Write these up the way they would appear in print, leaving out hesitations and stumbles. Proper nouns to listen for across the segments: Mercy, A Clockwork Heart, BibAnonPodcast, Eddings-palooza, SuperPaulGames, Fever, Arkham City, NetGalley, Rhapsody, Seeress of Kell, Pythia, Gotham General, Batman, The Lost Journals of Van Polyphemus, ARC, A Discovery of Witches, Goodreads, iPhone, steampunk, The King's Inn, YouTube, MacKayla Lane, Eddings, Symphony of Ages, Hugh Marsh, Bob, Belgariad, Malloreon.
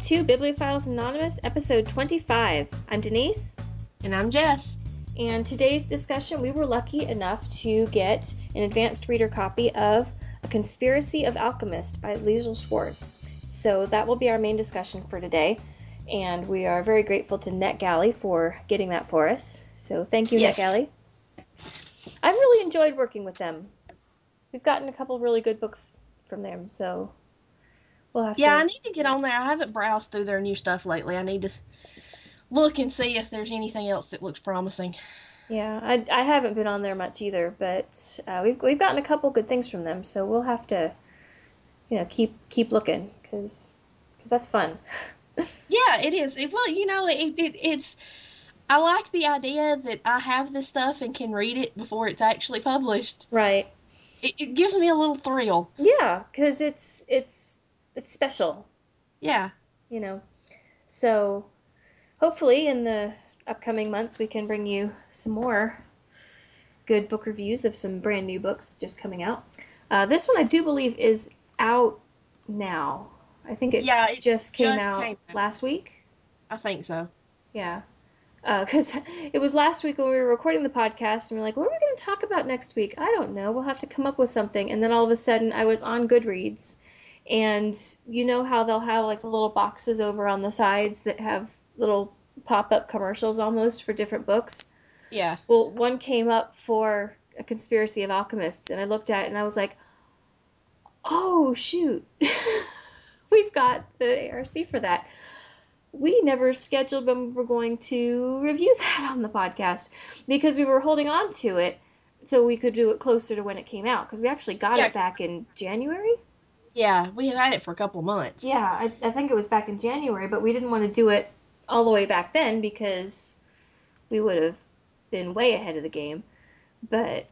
Welcome to Bibliophiles Anonymous, episode 25. I'm Denise. And I'm Jess. And today's discussion, we were lucky enough to get an advanced reader copy of A Conspiracy of Alchemists by Liesel Schwarz. So that will be our main discussion for today. And we are very grateful to NetGalley for getting that for us. So thank you, yes. NetGalley. I've really enjoyed working with them. We've gotten a couple of really good books from them, so... I need to get on there. I haven't browsed through their new stuff lately. I need to look and see if there's anything else that looks promising. Yeah, I haven't been on there much either, but we've gotten a couple good things from them, so we'll have to, keep looking because that's fun. Yeah, it is. It's. I like the idea that I have this stuff and can read it before it's actually published. Right. It gives me a little thrill. Yeah, because it's special. Yeah. So hopefully in the upcoming months we can bring you some more good book reviews of some brand new books just coming out. This one I do believe is out now. I think it just came out last week. I think so. Yeah. Because it was last week when we were recording the podcast and we were like, what are we going to talk about next week? I don't know. We'll have to come up with something. And then all of a sudden I was on Goodreads. And you know how they'll have, the little boxes over on the sides that have little pop-up commercials almost for different books? Yeah. Well, one came up for A Conspiracy of Alchemists, and I looked at it, and I was like, oh, shoot. We've got the ARC for that. We never scheduled when we were going to review that on the podcast because we were holding on to it so we could do it closer to when it came out because we actually got it back in January. Yeah, we had it for a couple of months. Yeah, I think it was back in January, but we didn't want to do it all the way back then because we would have been way ahead of the game. But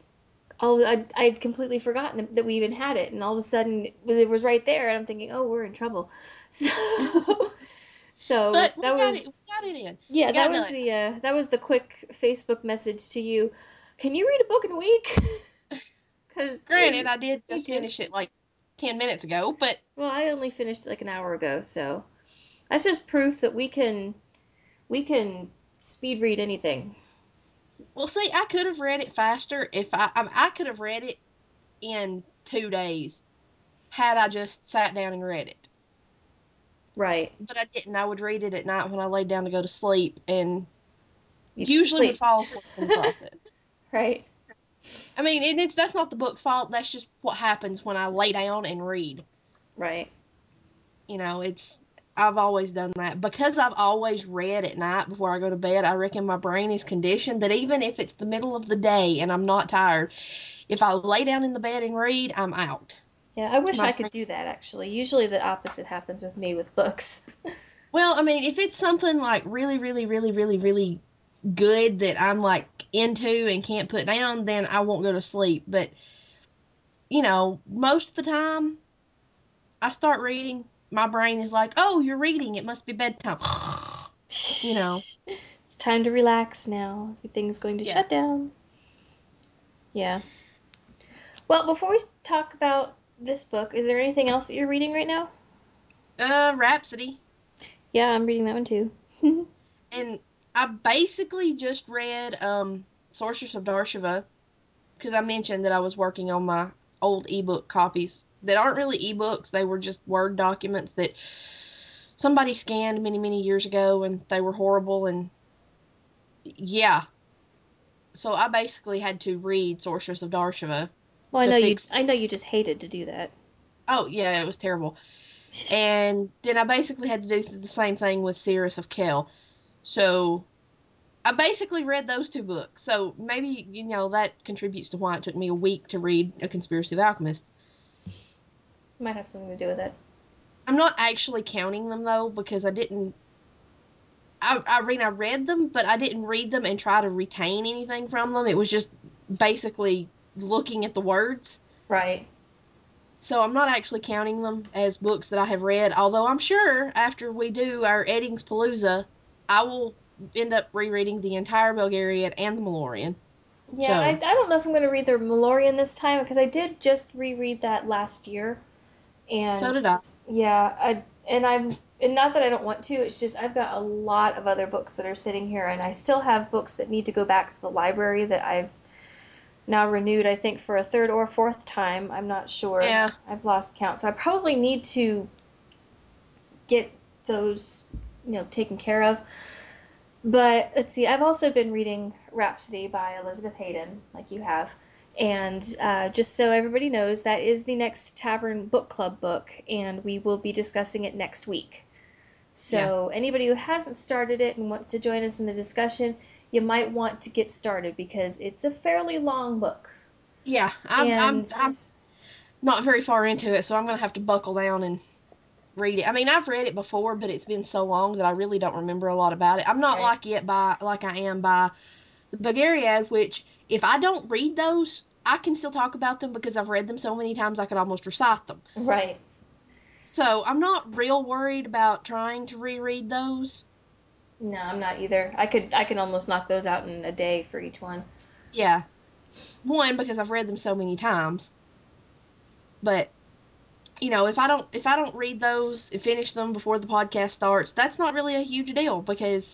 I'd completely forgotten that we even had it, and all of a sudden it was right there, and I'm thinking, oh, we're in trouble. So but we got it in. Yeah, that was the quick Facebook message to you. Can you read a book in a week? Granted, I did just finish it 10 minutes ago, but... Well, I only finished an hour ago, so... That's just proof that we can speed read anything. Well, see, I could have read it faster if I could have read it in 2 days had I just sat down and read it. Right. But I didn't. I would read it at night when I laid down to go to sleep, and usually would fall asleep in the process. Right. I mean, that's not the book's fault. That's just what happens when I lay down and read. Right. I've always done that. Because I've always read at night before I go to bed, I reckon my brain is conditioned that even if it's the middle of the day and I'm not tired, if I lay down in the bed and read, I'm out. Yeah, I wish I could do that, actually. Usually the opposite happens with me with books. Well, if it's something really, really, really, really, really good that I'm into and can't put down, then I won't go to sleep. But most of the time I start reading, my brain is like, oh, you're reading, it must be bedtime. It's time to relax now, everything's going to shut down. Well, before we talk about this book, is there anything else that you're reading right now? Rhapsody. Yeah, I'm reading that one too. And I basically just read Sorceress of Darshiva because I mentioned that I was working on my old ebook copies that aren't really ebooks. They were just Word documents that somebody scanned many, many years ago, and they were horrible. And yeah, so I basically had to read Sorceress of Darshiva. Well, I know you just hated to do that. Oh yeah, it was terrible. And then I basically had to do the same thing with Seeress of Kell. So, I basically read those two books. So, maybe, that contributes to why it took me a week to read A Conspiracy of Alchemists. Might have something to do with it. I'm not actually counting them, though, because I didn't... I read them, but I didn't read them and try to retain anything from them. It was just basically looking at the words. Right. So I'm not actually counting them as books that I have read, although I'm sure after we do our Eddings-palooza... I will end up rereading the entire Belgariad and the Malloreon. Yeah, so. I don't know if I'm going to read the Malloreon this time, because I did just reread that last year. And so did I. Yeah, and I'm And not that I don't want to, it's just I've got a lot of other books that are sitting here, and I still have books that need to go back to the library that I've now renewed, I think, for a third or fourth time. I'm not sure. Yeah. I've lost count. So I probably need to get those, you know, taken care of. But let's see, I've also been reading Rhapsody by Elizabeth Haydon, like you have. And just so everybody knows, that is the next Tavern Book Club book, and we will be discussing it next week. So anybody who hasn't started it and wants to join us in the discussion, you might want to get started because it's a fairly long book. Yeah, I'm not very far into it, so I'm going to have to buckle down and read it. I mean, I've read it before, but it's been so long that I really don't remember a lot about it. I'm not like I am by the Belgariad, which if I don't read those, I can still talk about them because I've read them so many times I could almost recite them. Right. So I'm not real worried about trying to reread those. No, I'm not either. I can almost knock those out in a day for each one. Yeah. One, because I've read them so many times. But, you know, if I don't read those and finish them before the podcast starts, that's not really a huge deal because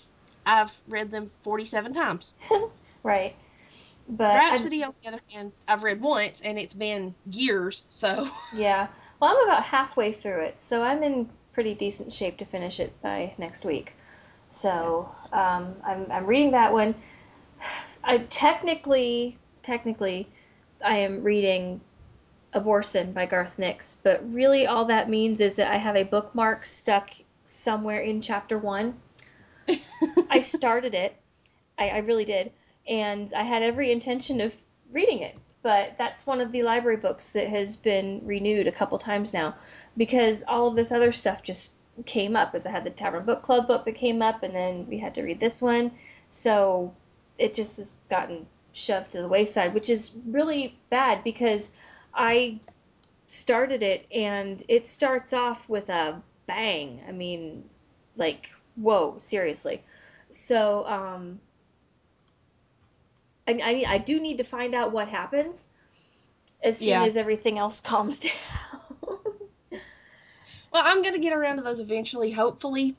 I've read them 47 times. Right. But Rhapsody, on the other hand, I've read once, and it's been years, so... Yeah. Well, I'm about halfway through it, so I'm in pretty decent shape to finish it by next week. So, I'm reading that one. I technically, I am reading Abortion by Garth Nix, but really all that means is that I have a bookmark stuck somewhere in Chapter 1. I started it. I really did. And I had every intention of reading it, but that's one of the library books that has been renewed a couple times now because all of this other stuff just came up as I had the Tavern Book Club book that came up, and then we had to read this one. So it just has gotten shoved to the wayside, which is really bad because I started it, and it starts off with a bang. I mean, like, whoa, seriously. So, I do need to find out what happens as soon as everything else calms down. Well, I'm going to get around to those eventually, hopefully.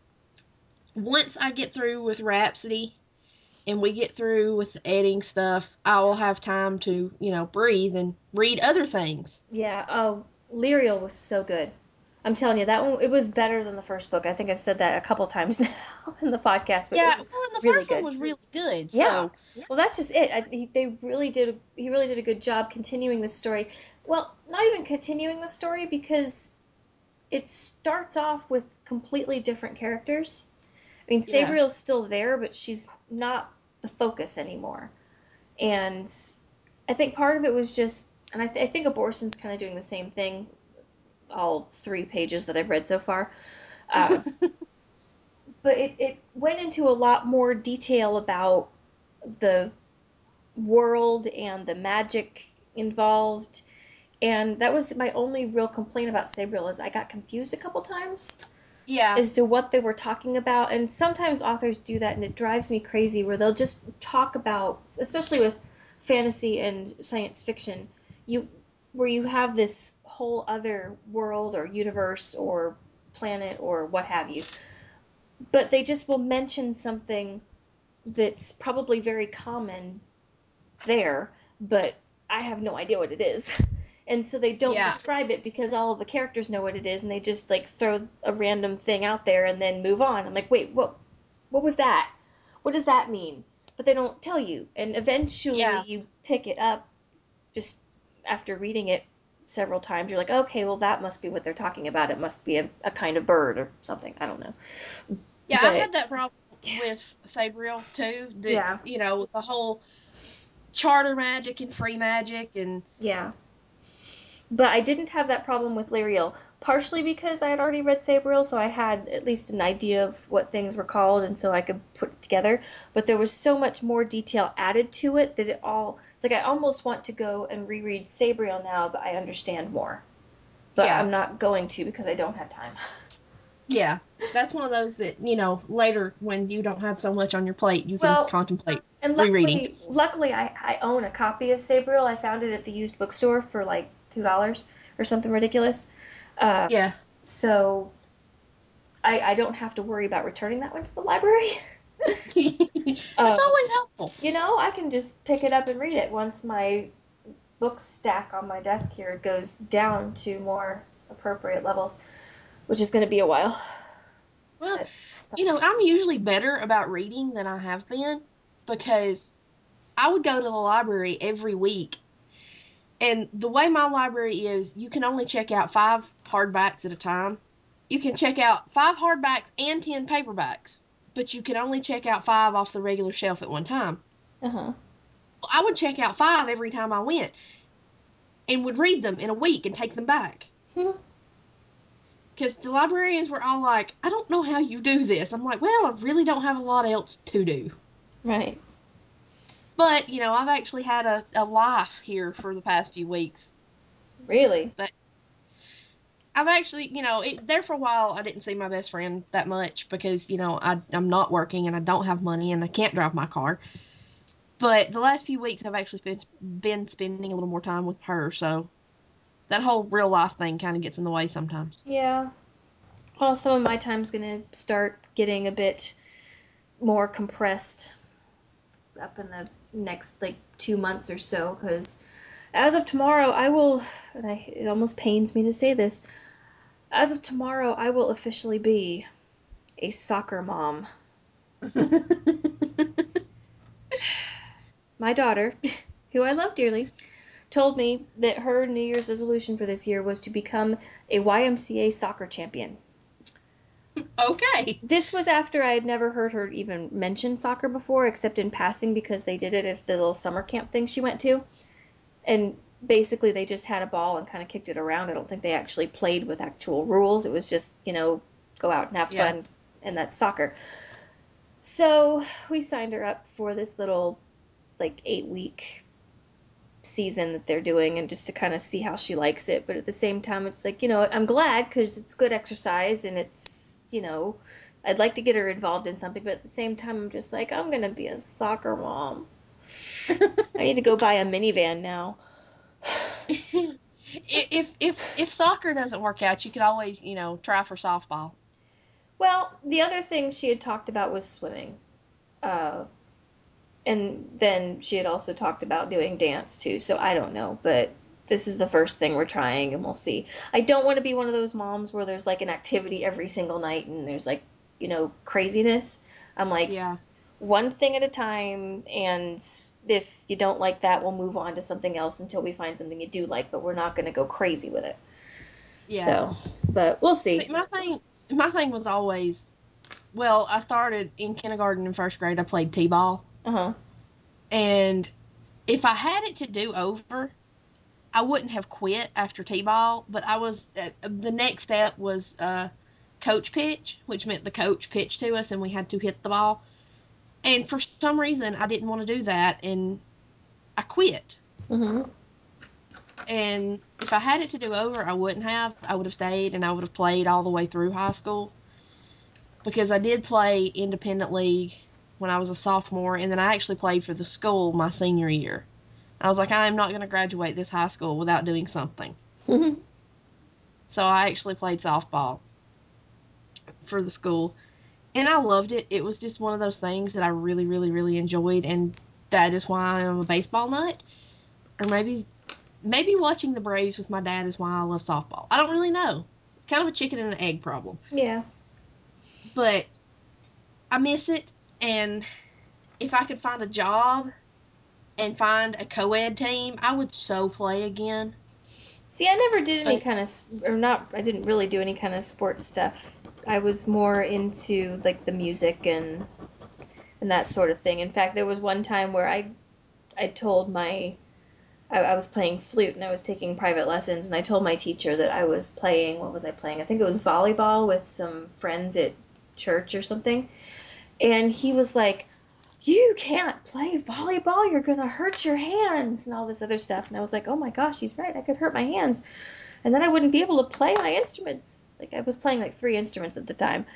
Once I get through with Rhapsody and we get through with the Eddings stuff, I will have time to, you know, breathe and read other things. Yeah, oh, Lyriel was so good. I'm telling you, that one, it was better than the first book. I think I've said that a couple times now in the podcast, but it was really good. Yeah, the first one was really good. So. Yeah. Well, that's just it. He really did a good job continuing the story. Well, not even continuing the story because it starts off with completely different characters. I mean, Sabriel's still there, but she's not the focus anymore. And I think part of it was just, and I think Abortion's kind of doing the same thing. All 3 pages that I've read so far. But it went into a lot more detail about the world and the magic involved. And that was my only real complaint about Sabriel is I got confused a couple times as to what they were talking about. And sometimes authors do that, and it drives me crazy where they'll just talk about, especially with fantasy and science fiction, where you have this whole other world or universe or planet or what have you. But they just will mention something that's probably very common there, but I have no idea what it is. And so they don't describe it because all of the characters know what it is, and they just, like, throw a random thing out there and then move on. I'm like, wait, what was that? What does that mean? But they don't tell you. And eventually you pick it up just... after reading it several times, you're like, okay, well, that must be what they're talking about. It must be a kind of bird or something. I don't know. Yeah, I had that problem with Sabriel, too. That, you know, the whole charter magic and free magic. And yeah. But I didn't have that problem with Lyriel, partially because I had already read Sabriel, so I had at least an idea of what things were called, and so I could put it together. But there was so much more detail added to it that it's like I almost want to go and reread Sabriel now, but I understand more. But I'm not going to because I don't have time. Yeah, that's one of those that, you know, later when you don't have so much on your plate, you can contemplate rereading. Luckily, I own a copy of Sabriel. I found it at the used bookstore for, like, $2 or something ridiculous. So I don't have to worry about returning that one to the library. It's always helpful. You know, I can just pick it up and read it once my book stack on my desk here goes down to more appropriate levels, which is going to be a while. Well, you know, I'm usually better about reading than I have been, because I would go to the library every week. And the way my library is, you can only check out 5 hardbacks at a time. You can check out 5 hardbacks and 10 paperbacks, but you can only check out 5 off the regular shelf at one time. Uh-huh. I would check out 5 every time I went and would read them in a week and take them back. Because the librarians were all like, I don't know how you do this. I'm like, well, I really don't have a lot else to do. Right. But, you know, I've actually had a life here for the past few weeks. Really? But I've actually, you know, there for a while I didn't see my best friend that much because, you know, I'm not working and I don't have money and I can't drive my car. But the last few weeks I've actually been spending a little more time with her, so that whole real life thing kind of gets in the way sometimes. Yeah. Well, some of my time's going to start getting a bit more compressed up in the next, like, 2 months or so, because as of tomorrow I will, and it almost pains me to say this, as of tomorrow I will officially be a soccer mom. My daughter, who I love dearly, told me that her New Year's resolution for this year was to become a YMCA soccer champion. Okay. This was after I had never heard her even mention soccer before, except in passing, because they did it at the little summer camp thing she went to. And basically they just had a ball and kind of kicked it around. I don't think they actually played with actual rules. It was just, you know, go out and have fun, and that's soccer. So we signed her up for this little, like, 8-week season that they're doing, and just to kind of see how she likes it. But at the same time, it's like, you know, I'm glad because it's good exercise and it's, you know, I'd like to get her involved in something, but at the same time, I'm just like, I'm going to be a soccer mom. I need to go buy a minivan now. If soccer doesn't work out, you could always, you know, try for softball. Well, the other thing she had talked about was swimming. And then she had also talked about doing dance, too, so I don't know. But this is the first thing we're trying, and we'll see. I don't want to be one of those moms where there's, like, an activity every single night and there's, like, you know, craziness. I'm like, one thing at a time, and if you don't like that, we'll move on to something else until we find something you do like, but we're not going to go crazy with it. Yeah. So, but we'll see. My thing was always, well, I started in kindergarten and first grade, I played t-ball. Uh-huh. And if I had it to do over, I wouldn't have quit after t-ball, but I was the next step was coach pitch, which meant the coach pitched to us and we had to hit the ball. And for some reason, I didn't want to do that, and I quit. Uh-huh. And if I had it to do over, I wouldn't have. I would have stayed, and I would have played all the way through high school, because I did play independent league when I was a sophomore, and then I actually played for the school my senior year. I was like, I am not going to graduate this high school without doing something. So I actually played softball for the school, and I loved it. It was just one of those things that I really, really, really enjoyed, and that is why I'm a baseball nut. Or maybe watching the Braves with my dad is why I love softball. I don't really know. Kind of a chicken and an egg problem. Yeah. But I miss it. And if I could find a job and find a co-ed team, I would so play again. See, I never did any kind of, I didn't really do any kind of sports stuff. I was more into, like, the music and that sort of thing. In fact, there was one time where I told I was playing flute and I was taking private lessons, and I told my teacher that I was playing, what was I playing? I think it was volleyball with some friends at church or something. And he was like, you can't play volleyball. You're going to hurt your hands and all this other stuff. And I was like, oh, my gosh, he's right. I could hurt my hands. And then I wouldn't be able to play my instruments. Like, I was playing, like, 3 instruments at the time.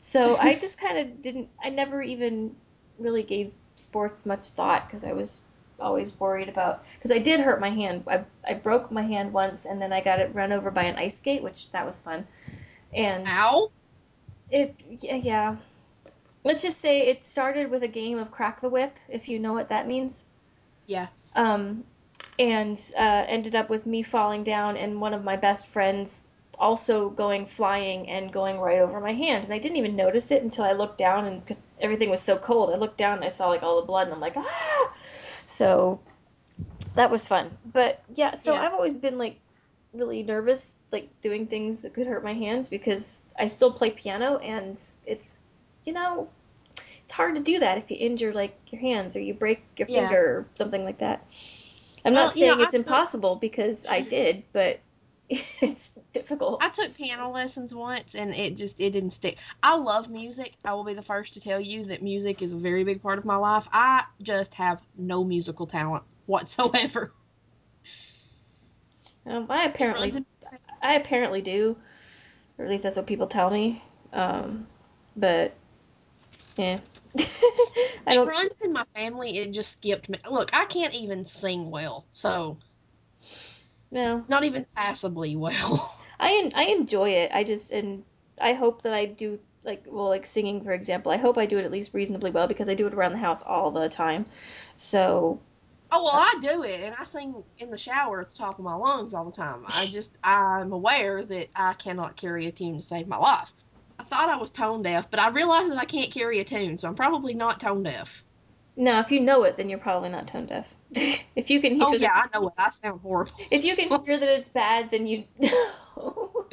So I just kind of I never even really gave sports much thought, because I was always worried about, because I did hurt my hand. I broke my hand once, and then I got it run over by an ice skate, which that was fun. And ow. Yeah. Let's just say it started with a game of Crack the Whip, if you know what that means. Yeah. And ended up with me falling down and one of my best friends also going flying and going right over my hand. And I didn't even notice it until I looked down, and because everything was so cold, I looked down and I saw like all the blood, and I'm like, ah! So that was fun. But yeah, so yeah. I've always been like really nervous, like doing things that could hurt my hands, because I still play piano, and it's, you know, it's hard to do that if you injure like your hands or you break your finger or something like that. I'm not saying it's impossible, because I did, but it's difficult. I took piano lessons once, and it didn't stick. I love music. I will be the first to tell you that music is a very big part of my life. I just have no musical talent whatsoever. I apparently do, or at least that's what people tell me. But yeah. It runs in my family. It just skipped me. Look, I can't even sing well, so no, not even passably well. I enjoy it. I hope that I do, like singing, for example. I hope I do it at least reasonably well, because I do it around the house all the time. So. Oh, well, I do it, and I sing in the shower at the top of my lungs all the time. I'm aware that I cannot carry a tune to save my life. I thought I was tone deaf, but I realized that I can't carry a tune, so I'm probably not tone deaf. No, if you know it, then you're probably not tone deaf. If you can hear I know it. I sound horrible. If you can hear that it's bad, then you know.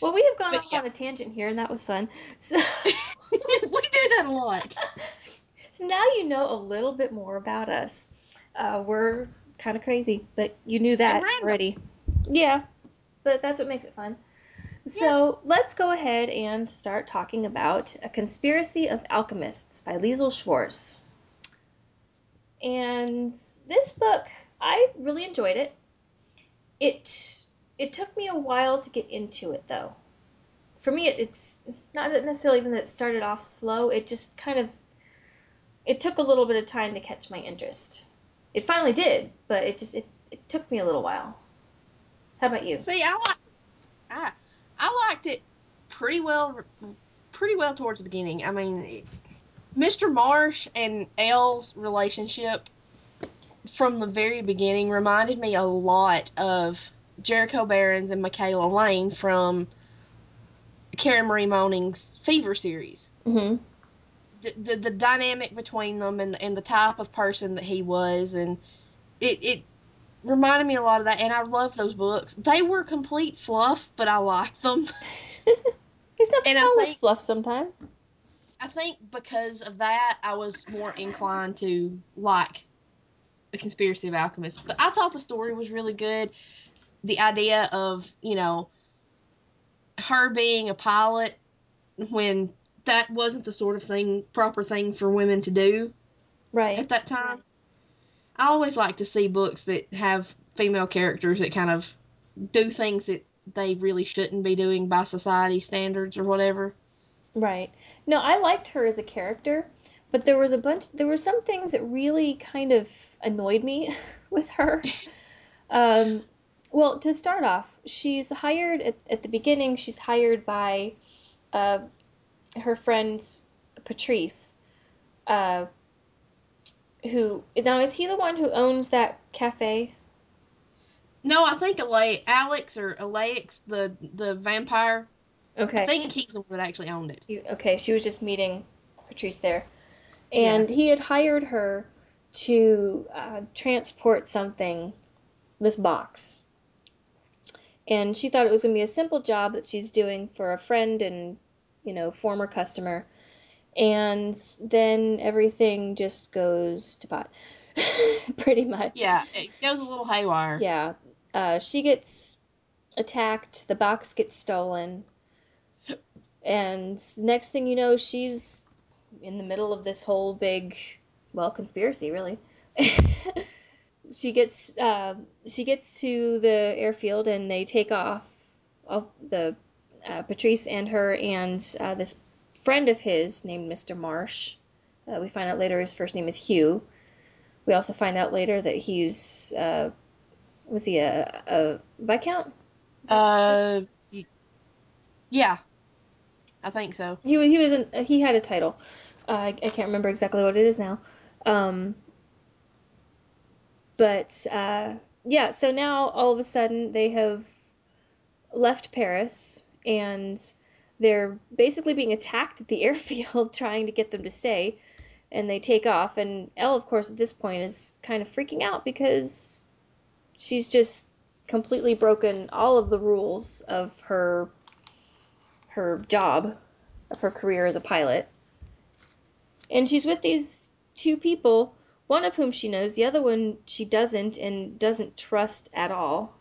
Well, we have gone off on a tangent here, and that was fun. So we do that a lot. So now you know a little bit more about us. We're kind of crazy, but you knew that already. Yeah, but that's what makes it fun. So let's go ahead and start talking about A Conspiracy of Alchemists by Liesel Schwarz. And this book, I really enjoyed it. It took me a while to get into it, though. For me, it's not necessarily even that it started off slow. It just kind of, it took a little bit of time to catch my interest. It finally did, but it took me a little while. How about you? See, I liked it pretty well towards the beginning. I mean, Mr. Marsh and Elle's relationship from the very beginning reminded me a lot of Jericho Barrons and MacKayla Lane from Karen Marie Moning's Fever series. Mm-hmm. The dynamic between them and the type of person that he was, and it reminded me a lot of that, and I love those books. They were complete fluff, but I liked them. There's nothing wrong with fluff sometimes. I think because of that, I was more inclined to like A Conspiracy of Alchemists. But I thought the story was really good. The idea of, you know, her being a pilot when that wasn't the sort of proper thing for women to do right at that time. I always like to see books that have female characters that kind of do things that they really shouldn't be doing by society standards or whatever. Right. No, I liked her as a character, but there were some things that really kind of annoyed me with her. Well, to start off, she's hired at the beginning, she's hired by her friend Patrice, who now is he the one who owns that cafe? No, I think Alex, the vampire. Okay. I think he's the one that actually owned it. Okay, she was just meeting Patrice there, and he had hired her to transport something, this box. And she thought it was gonna be a simple job that she's doing for a friend and, you know, former customer. And then everything just goes to pot, pretty much. Yeah, it goes a little haywire. Yeah. She gets attacked. The box gets stolen. And next thing you know, she's in the middle of this whole big, conspiracy, really. She gets to the airfield, and they take off the Patrice and her and this friend of his named Mr. Marsh. We find out later his first name is Hugh. We also find out later that he's was he a viscount? Yeah. I think so. He was in, he had a title. I can't remember exactly what it is now. Yeah, so now all of a sudden they have left Paris and they're basically being attacked at the airfield trying to get them to stay, and they take off. And Elle, of course, at this point is kind of freaking out because she's just completely broken all of the rules of her job, of her career as a pilot. And she's with these two people, one of whom she knows, the other one she doesn't and doesn't trust at all.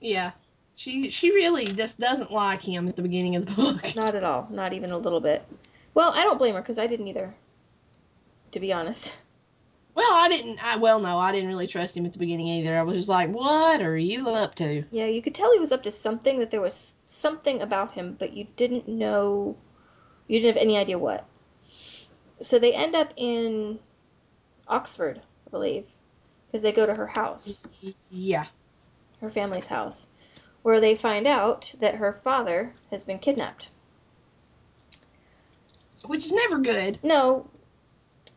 Yeah. She really just doesn't like him at the beginning of the book. Not at all. Not even a little bit. Well, I don't blame her because I didn't either, to be honest. Well, I didn't really trust him at the beginning either. I was just like, what are you up to? Yeah, you could tell he was up to something, that there was something about him, but you didn't have any idea what. So they end up in Oxford, I believe, because they go to her house. Yeah. Her family's house, where they find out that her father has been kidnapped. Which is never good. No,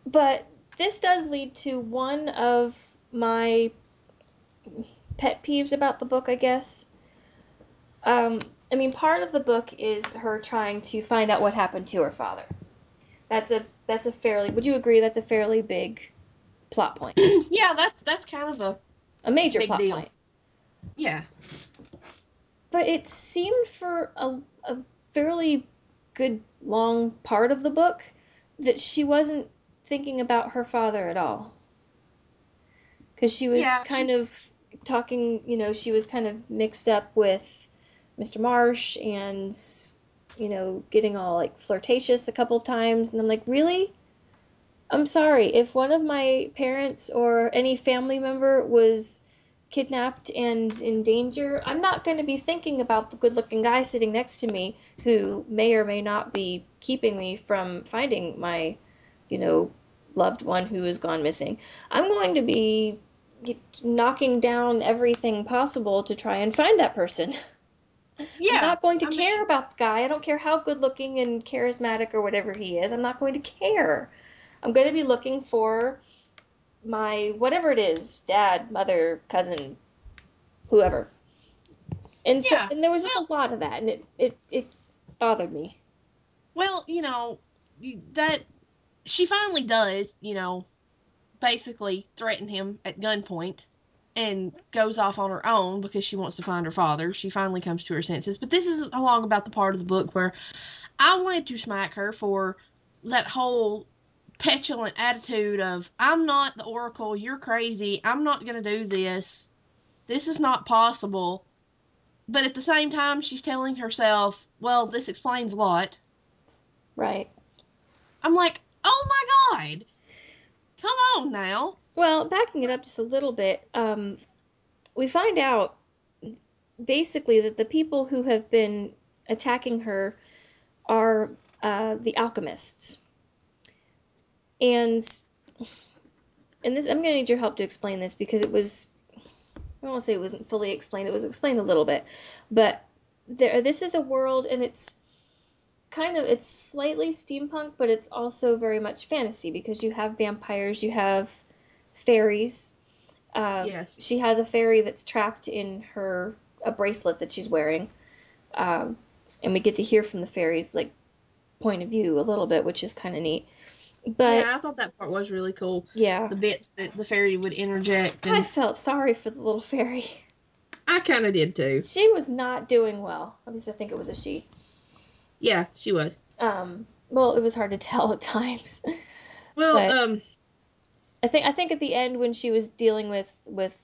but this does lead to one of my pet peeves about the book, I guess. I mean, part of the book is her trying to find out what happened to her father. That's a fairly, would you agree, that's a fairly big plot point? Yeah, that's kind of a major plot deal. Point. Yeah. But it seemed for a fairly good long part of the book that she wasn't thinking about her father at all. Because she was she was kind of mixed up with Mr. Marsh and, you know, getting all, like, flirtatious a couple of times. And I'm like, really? I'm sorry. If one of my parents or any family member was kidnapped and in danger, I'm not going to be thinking about the good-looking guy sitting next to me who may or may not be keeping me from finding my, you know, loved one who has gone missing. I'm going to be knocking down everything possible to try and find that person. Yeah, I'm not going to care about the guy. I don't care how good-looking and charismatic or whatever he is. I'm not going to care. I'm going to be looking for my, whatever it is, dad, mother, cousin, whoever. And so, and there was just a lot of that, and it bothered me. Well, you know, that she finally does, you know, basically threaten him at gunpoint and goes off on her own because she wants to find her father. She finally comes to her senses. But this is along about the part of the book where I wanted to smack her for that whole petulant attitude of, I'm not the oracle, you're crazy, I'm not going to do this, this is not possible. But at the same time, she's telling herself, well, this explains a lot. Right. I'm like, oh my God, come on now. Well, backing it up just a little bit, we find out basically that the people who have been attacking her are the alchemists. And this, I'm going to need your help to explain this because it was, I don't want to say it wasn't fully explained. It was explained a little bit, but this is a world, and it's kind of, it's slightly steampunk, but it's also very much fantasy because you have vampires, you have fairies. Yes. She has a fairy that's trapped in a bracelet that she's wearing. And we get to hear from the fairies, like, point of view a little bit, which is kind of neat. But, yeah, I thought that part was really cool. Yeah. The bits that the fairy would interject. And I felt sorry for the little fairy. I kind of did, too. She was not doing well. At least I think it was a she. Yeah, she was. Well, it was hard to tell at times. Well, but I think at the end when she was dealing with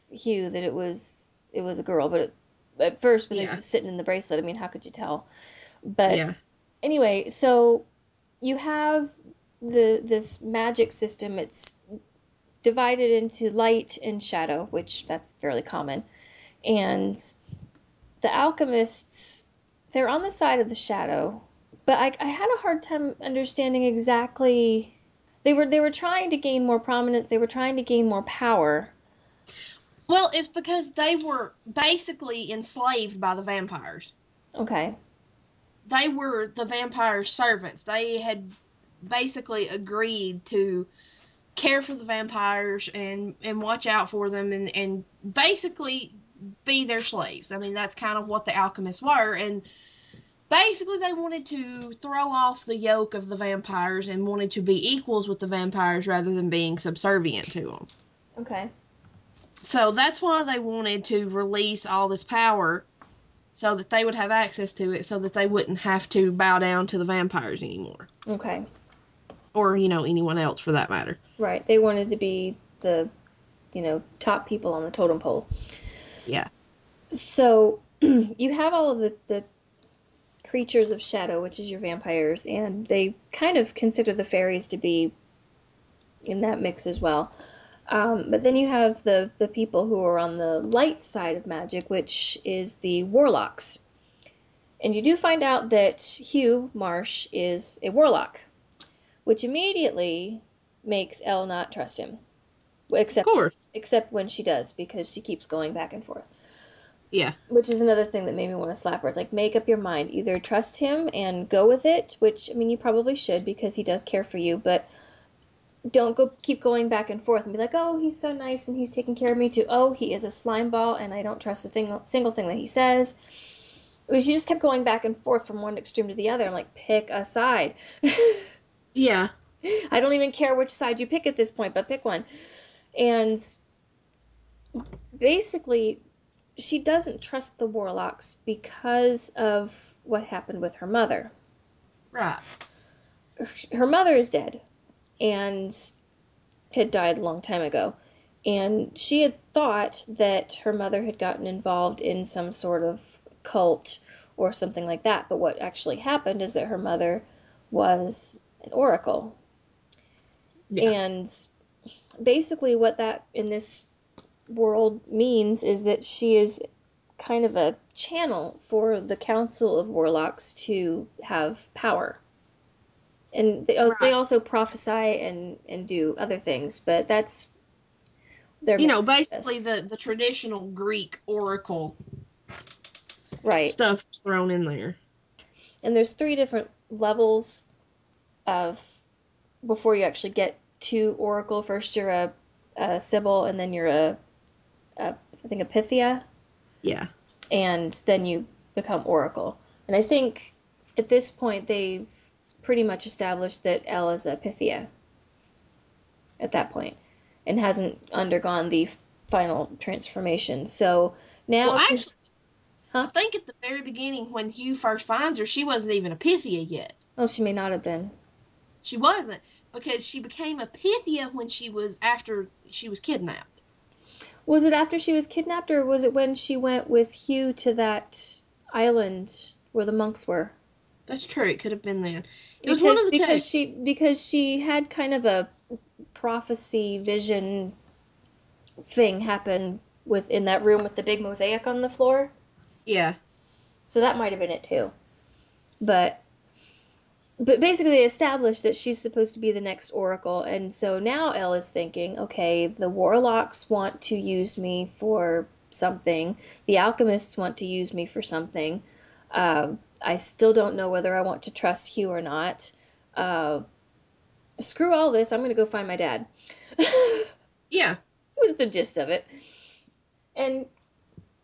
Hugh that it was a girl, but at first when they were just sitting in the bracelet, I mean, how could you tell? But anyway, so you have this magic system. It's divided into light and shadow, which that's fairly common. And the alchemists, they're on the side of the shadow, but I had a hard time understanding exactly. They were trying to gain more prominence. They were trying to gain more power. Well, it's because they were basically enslaved by the vampires. Okay. they were the vampire's servants. They had basically agreed to care for the vampires and watch out for them and basically be their slaves. I mean, that's kind of what the alchemists were, and basically they wanted to throw off the yoke of the vampires and wanted to be equals with the vampires rather than being subservient to them. Okay. So that's why they wanted to release all this power so that they would have access to it, so that they wouldn't have to bow down to the vampires anymore. Okay. Or, you know, anyone else for that matter. Right. They wanted to be the, you know, top people on the totem pole. Yeah. So you have all of the creatures of shadow, which is your vampires, and they kind of consider the fairies to be in that mix as well. But then you have the people who are on the light side of magic, which is the warlocks. And you do find out that Hugh Marsh is a warlock, which immediately makes Elle not trust him. Except when she does, because she keeps going back and forth. Yeah. Which is another thing that made me want to slap her. It's like, make up your mind. Either trust him and go with it, which, I mean, you probably should because he does care for you, but don't keep going back and forth and be like, oh, he's so nice and he's taking care of me too. Oh, he is a slime ball and I don't trust a single thing that he says. She just kept going back and forth from one extreme to the other. I'm like, pick a side. Yeah. I don't even care which side you pick at this point, but pick one. And basically, she doesn't trust the warlocks because of what happened with her mother. Right. Her mother is dead and had died a long time ago. And she had thought that her mother had gotten involved in some sort of cult or something like that. But what actually happened is that her mother was an oracle. Yeah. And basically what that in this world means is that she is kind of a channel for the Council of Warlocks to have power. And they also prophesy and do other things, but that's their basically the traditional Greek oracle right stuff thrown in there. And there's 3 different levels of before you actually get to oracle. First you're a Sibyl, and then you're a Pythia. Yeah. And then you become oracle. And I think at this point they've pretty much established that Elle is a Pythia at that point and hasn't undergone the final transformation. So now... Well, actually, I think at the very beginning when Hugh first finds her, she wasn't even a Pythia yet. Oh, she may not have been. She wasn't. Because she became a Pythia when she was after she was kidnapped. Was it after she was kidnapped, or was it when she went with Hugh to that island where the monks were? That's true. It could have been then. It was one of the because she had kind of a prophecy vision thing happen within that room with the big mosaic on the floor. Yeah. So that might have been it too, But basically they established that she's supposed to be the next oracle, and so now Elle is thinking, okay, the warlocks want to use me for something. The alchemists want to use me for something. I still don't know whether I want to trust Hugh or not. Screw all this. I'm going to go find my dad. Yeah. Was the gist of it. And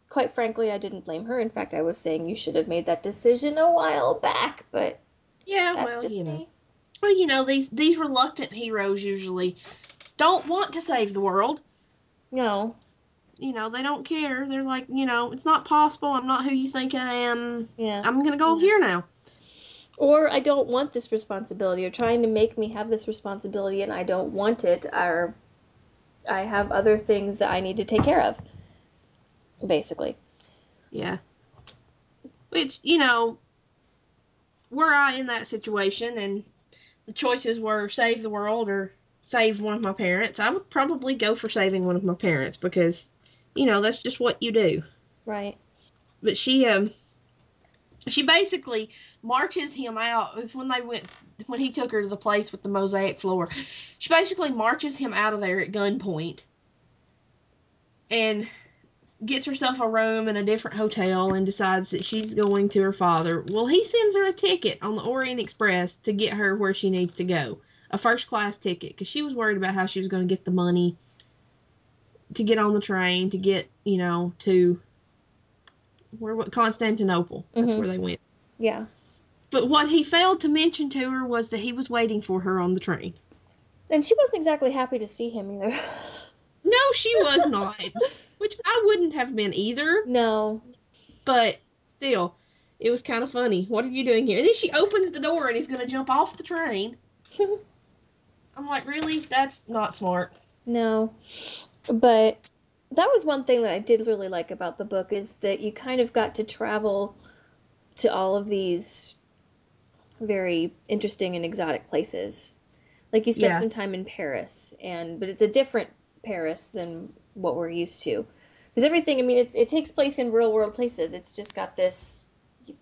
quite frankly, I didn't blame her. In fact, I was saying you should have made that decision a while back, but... Yeah, that's these reluctant heroes usually don't want to save the world. No. They don't care. They're like, it's not possible. I'm not who you think I am. Yeah. I'm going to go here now. Or I don't want this responsibility. Or trying to make me have this responsibility and I don't want it. Or I have other things that I need to take care of. Basically. Yeah. Which, were I in that situation and the choices were save the world or save one of my parents, I would probably go for saving one of my parents because, that's just what you do. Right. But she basically marches him out. It's when he took her to the place with the mosaic floor. She basically marches him out of there at gunpoint and gets herself a room in a different hotel and decides that she's going to her father. Well, he sends her a ticket on the Orient Express to get her where she needs to go. A first-class ticket, because she was worried about how she was going to get the money to get on the train, to get, you know, to Constantinople. That's where they went. Yeah. But what he failed to mention to her was that he was waiting for her on the train. And she wasn't exactly happy to see him either. No, she was not. Which I wouldn't have been either. No. But still, it was kind of funny. What are you doing here? And then she opens the door and he's going to jump off the train. I'm like, really? That's not smart. No. But that was one thing that I did really like about the book, is that you kind of got to travel to all of these very interesting and exotic places. Like, you spent some time in Paris, but it's a different Paris than what we're used to. Because everything, I mean, it takes place in real-world places. It's just got this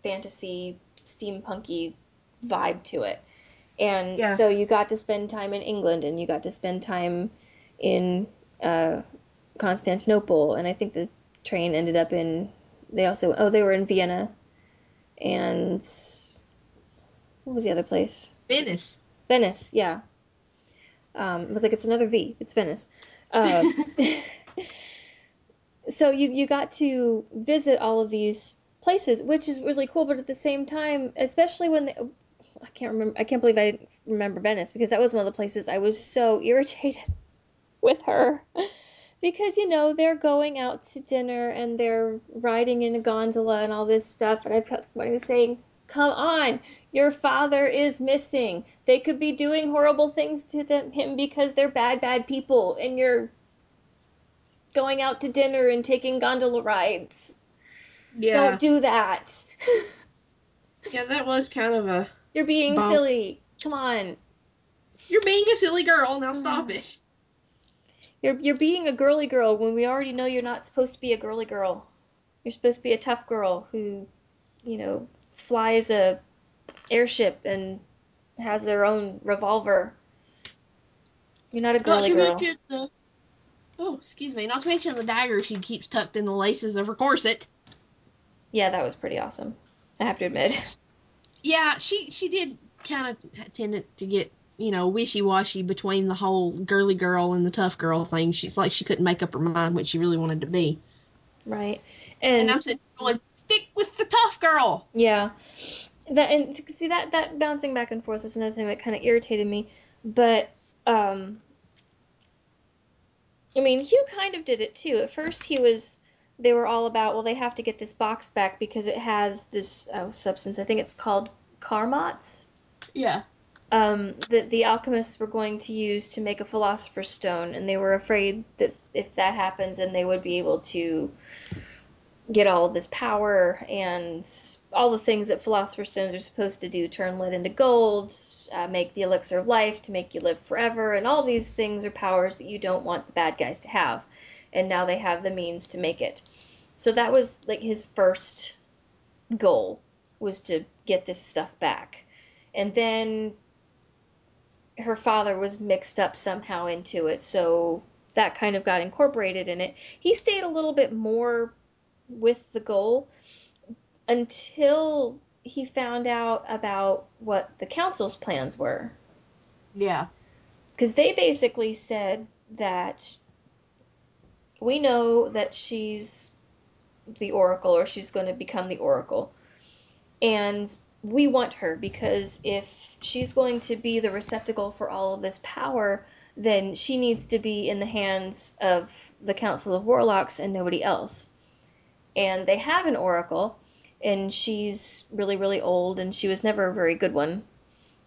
fantasy, steampunky vibe to it. And so you got to spend time in England, and you got to spend time in Constantinople, and I think the train ended up they were in Vienna, and what was the other place? Venice, yeah. It was like, it's another V, it's Venice. So you got to visit all of these places, which is really cool, but at the same time, especially when I can't believe I didn't remember Venice, because that was one of the places I was so irritated with her. Because, you know, they're going out to dinner and they're riding in a gondola and all this stuff. And I kept saying, come on, your father is missing. They could be doing horrible things to him because they're bad, bad people. And you're going out to dinner and taking gondola rides. Yeah. Don't do that. Yeah, that was kind of a... You're being silly. Come on. You're being a silly girl. Now stop it. You're being a girly girl when we already know you're not supposed to be a girly girl. You're supposed to be a tough girl who, you know, flies a airship and has her own revolver. You're not a girly girl. Not to mention the dagger she keeps tucked in the laces of her corset. Yeah, that was pretty awesome, I have to admit. Yeah, she did kind of tend to get, you know, wishy-washy between the whole girly girl and the tough girl thing. She's like, she couldn't make up her mind what she really wanted to be. Right. And I'm sitting going, stick with the tough girl. Yeah. That bouncing back and forth was another thing that kind of irritated me. But, I mean, Hugh kind of did it too. At first they were all about, well, they have to get this box back because it has this substance. I think it's called Carmots. Yeah. That the alchemists were going to use to make a philosopher's stone, and they were afraid that if that happens, then they would be able to get all of this power and all the things that philosopher's stones are supposed to do, turn lead into gold, make the elixir of life to make you live forever, and all these things are powers that you don't want the bad guys to have, and now they have the means to make it. So that was like his first goal, was to get this stuff back. And then her father was mixed up somehow into it, so that kind of got incorporated in it. He stayed a little bit more with the goal until he found out about what the council's plans were. Yeah. Because they basically said that we know that she's the Oracle, or she's going to become the Oracle, and we want her, because if she's going to be the receptacle for all of this power, then she needs to be in the hands of the Council of Warlocks and nobody else. And they have an Oracle, and she's really, really old, and she was never a very good one,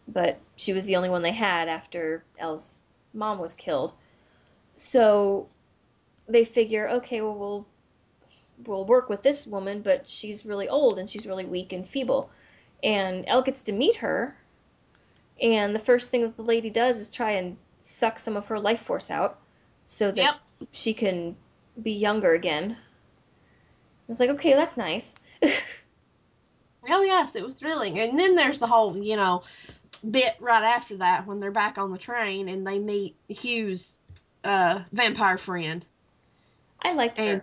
but she was the only one they had after Elle's mom was killed. So they figure, okay, well, we'll work with this woman, but she's really old, and she's really weak and feeble. And Elle gets to meet her, and the first thing that the lady does is try and suck some of her life force out so that she can be younger again. I was like, okay, that's nice. Oh, yes, it was thrilling. And then there's the whole, you know, bit right after that when they're back on the train and they meet Hugh's vampire friend. I liked her.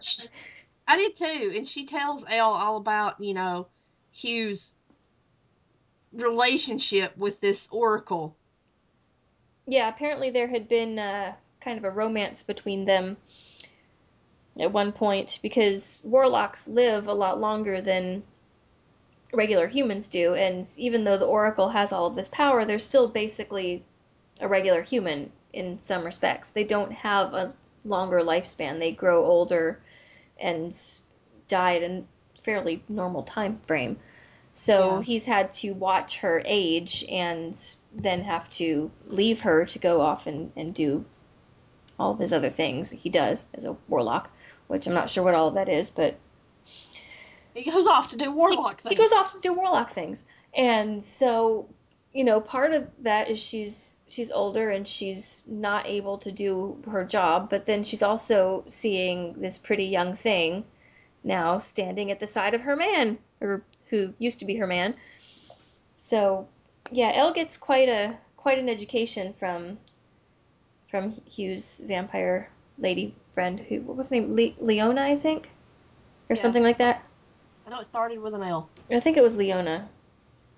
I did too. And she tells Elle all about, you know, Hugh's relationship with this oracle. Yeah, apparently there had been kind of a romance between them at one point, because warlocks live a lot longer than regular humans do, and even though the oracle has all of this power, they're still basically a regular human in some respects. They don't have a longer lifespan. They grow older and die at a fairly normal time frame. So yeah. He's had to watch her age and then have to leave her to go off and do all of his other things that he does as a warlock, which I'm not sure what all of that is, but... He goes off to do warlock things. He goes off to do warlock things. And so, you know, part of that is she's older and she's not able to do her job, but then she's also seeing this pretty young thing now standing at the side of her man, or who used to be her man. So, yeah, Elle gets quite an education from Hugh's vampire lady friend, who, what was her name? Leona, I think? Or yeah, something like that. I know it started with an L. I think it was Leona.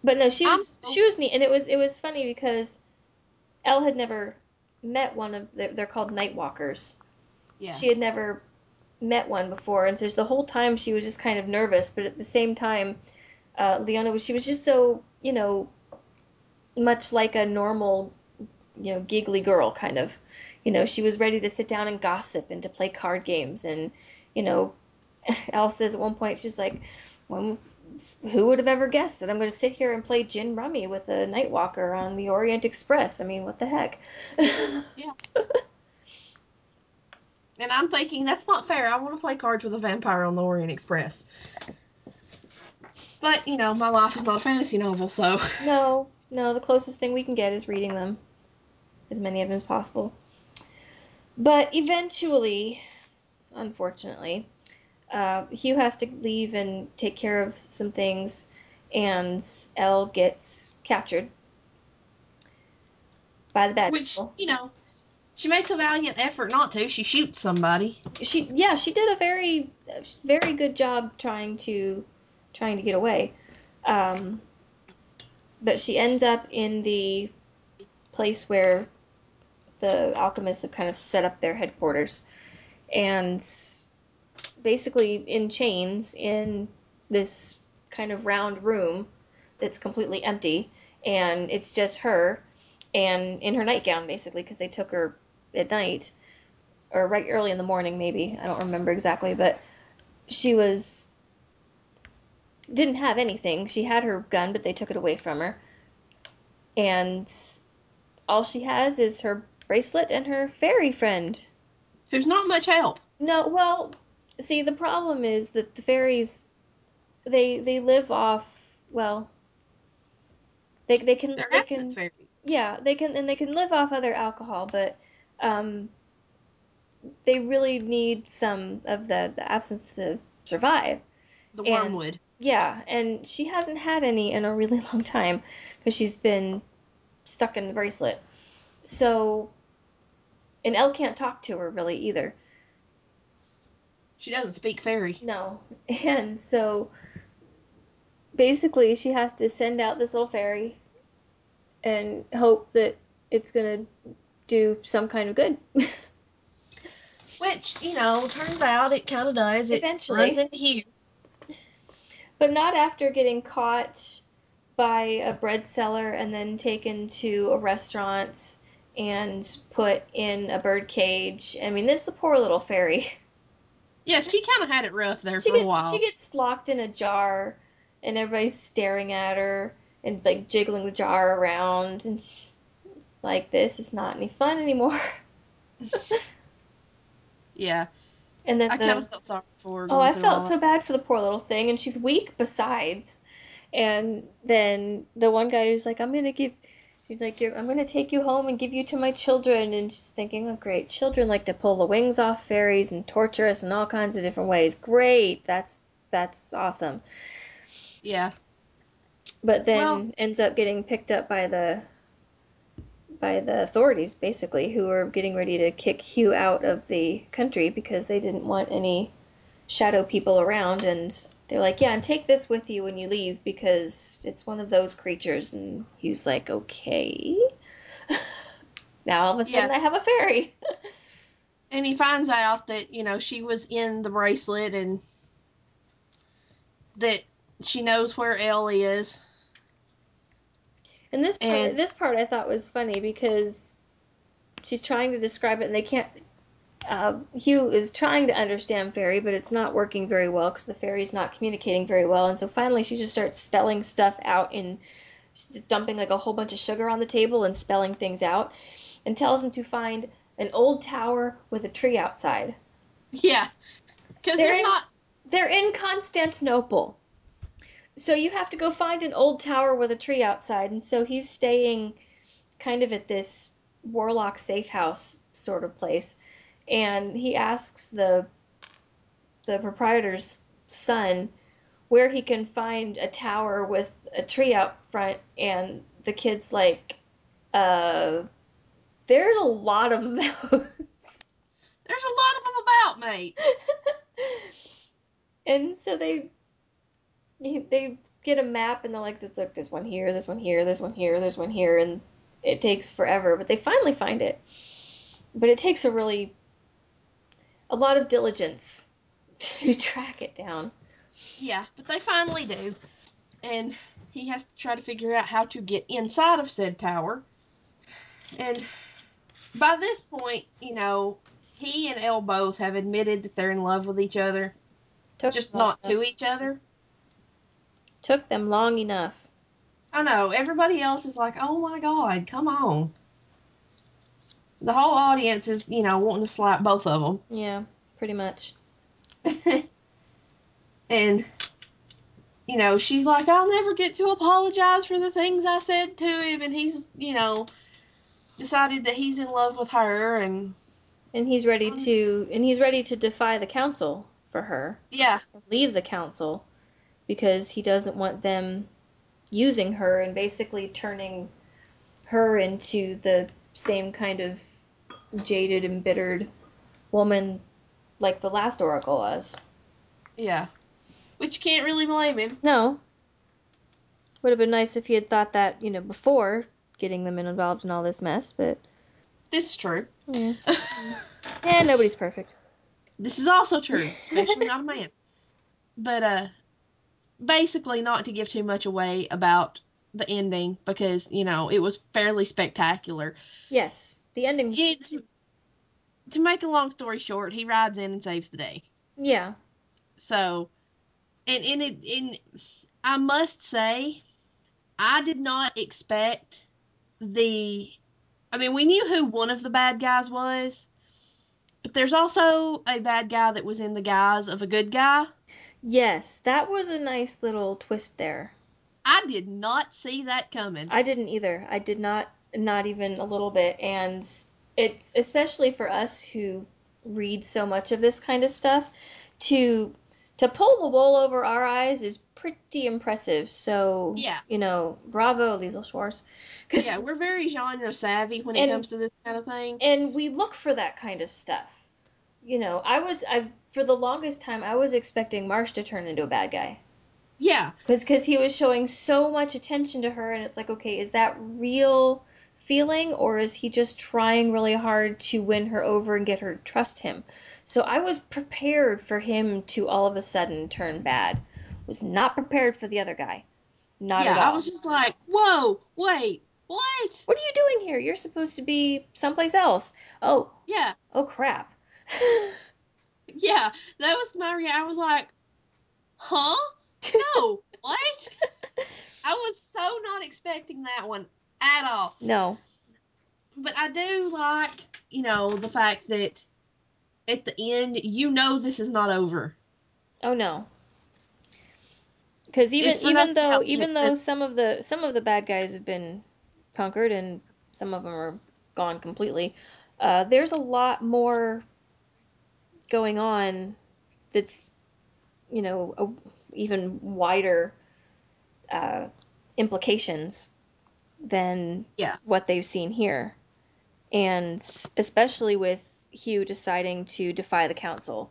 But no, she was neat, and it was funny because Elle had never met one of they're called Nightwalkers. Yeah. She had never met one before, and so the whole time she was just kind of nervous, but at the same time, Leona was just so, you know, much like a normal, you know, giggly girl kind of, you know, she was ready to sit down and gossip and to play card games, and, you know, Elle says at one point, she's like, well, who would have ever guessed that I'm going to sit here and play gin rummy with a Nightwalker on the Orient Express? I mean, what the heck? Yeah. And I'm thinking, that's not fair. I want to play cards with a vampire on the Orient Express. But, you know, my life is not a fantasy novel, so... No, the closest thing we can get is reading them. As many of them as possible. But eventually, unfortunately... Hugh has to leave and take care of some things, and Elle gets captured by the bad people. Which, you know, she makes a valiant effort not to. She shoots somebody. She did a very, very good job trying to get away. But she ends up in the place where the alchemists have kind of set up their headquarters, and... basically in chains in this kind of round room that's completely empty, and it's just her and in her nightgown, basically, because they took her at night or right early in the morning, maybe. I don't remember exactly, but she didn't have anything. She had her gun, but they took it away from her, and all she has is her bracelet and her fairy friend. There's not much help. No, well... See, the problem is that the fairies, they live off, well, they're fairies. Yeah, they can live off other alcohol, but they really need some of the absinthe to survive. The wormwood. Yeah, and she hasn't had any in a really long time because she's been stuck in the bracelet. So, and Elle can't talk to her really either. She doesn't speak fairy. No. And so, basically, she has to send out this little fairy and hope that it's going to do some kind of good. Which, you know, turns out it kind of does. Eventually. It runs into here. But not after getting caught by a bread seller and then taken to a restaurant and put in a bird cage. I mean, this is a poor little fairy. Yeah, she kind of had it rough there for a while. She gets locked in a jar, and everybody's staring at her and, like, jiggling the jar around. And she's like, this is not any fun anymore. Yeah. And then I kind of felt sorry for her. Oh, I felt so bad for the poor little thing. And she's weak besides. And then the one guy who's like, she's like, I'm going to take you home and give you to my children. And she's thinking, oh, great. Children like to pull the wings off fairies and torture us in all kinds of different ways. Great. That's awesome. Yeah. But then ends up getting picked up by the authorities, basically, who are getting ready to kick Hugh out of the country because they didn't want any shadow people around, and they're like, yeah, and take this with you when you leave because it's one of those creatures. And he was like, okay. Now all of a sudden I have a fairy. And he finds out that, you know, she was in the bracelet and that she knows where Ellie is. And this part I thought was funny because she's trying to describe it and they can't. Hugh is trying to understand fairy, but it's not working very well because the fairy's not communicating very well. And so finally she just starts spelling stuff out, and she's dumping like a whole bunch of sugar on the table and spelling things out, and tells him to find an old tower with a tree outside. Yeah, because they're in Constantinople. So you have to go find an old tower with a tree outside. And so he's staying kind of at this warlock safe house sort of place. And he asks the proprietor's son where he can find a tower with a tree out front, and the kid's like, there's a lot of those. There's a lot of them about, mate. And so they get a map, and they're like, look, there's one here, there's one here, there's one here, there's one here, and it takes forever, but they finally find it. But it takes a lot of diligence to track it down. Yeah, but they finally do. And he has to try to figure out how to get inside of said tower. And by this point, you know, he and Elle both have admitted that they're in love with each other. Just not to each other. Took them long enough. I know. Everybody else is like, oh my God, come on. The whole audience is, you know, wanting to slap both of them. Yeah, pretty much. And, you know, she's like, I'll never get to apologize for the things I said to him. And he's, you know, decided that he's in love with her. And he's ready to, defy the council for her. Yeah. Leave the council because he doesn't want them using her and basically turning her into the same kind of jaded, embittered woman like the last Oracle was. Yeah. Which you can't really blame him. No. Would have been nice if he had thought that, you know, before getting them involved in all this mess, but... This is true. Yeah. Yeah, nobody's perfect. This is also true. Especially not a man. But, basically not to give too much away about the ending, because, you know, it was fairly spectacular. Yes, the ending... To make a long story short, he rides in and saves the day. Yeah. So, and I must say, I did not expect we knew who one of the bad guys was, but there's also a bad guy that was in the guise of a good guy. Yes, that was a nice little twist there. I did not see that coming. I didn't either. I did not even a little bit. And it's, especially for us who read so much of this kind of stuff, to pull the wool over our eyes is pretty impressive. So, yeah. You know, bravo, Liesel Schwarz. Yeah, we're very genre savvy when it comes to this kind of thing. And we look for that kind of stuff. You know, I for the longest time, I was expecting Marsh to turn into a bad guy. Yeah. Because he was showing so much attention to her, and it's like, okay, is that real feeling, or is he just trying really hard to win her over and get her to trust him? So I was prepared for him to all of a sudden turn bad. Was not prepared for the other guy. Not at all. Yeah, I was just like, whoa, wait, what? What are you doing here? You're supposed to be someplace else. Oh. Yeah. Oh, crap. Yeah, that was my reaction. I was like, huh? No, what? I was so not expecting that one at all. No. But I do like, you know, the fact that at the end, you know this is not over. Oh, no. Because even though some of the bad guys have been conquered and some of them are gone completely, there's a lot more going on that's, you know... even wider implications than what they've seen here. And especially with Hugh deciding to defy the council.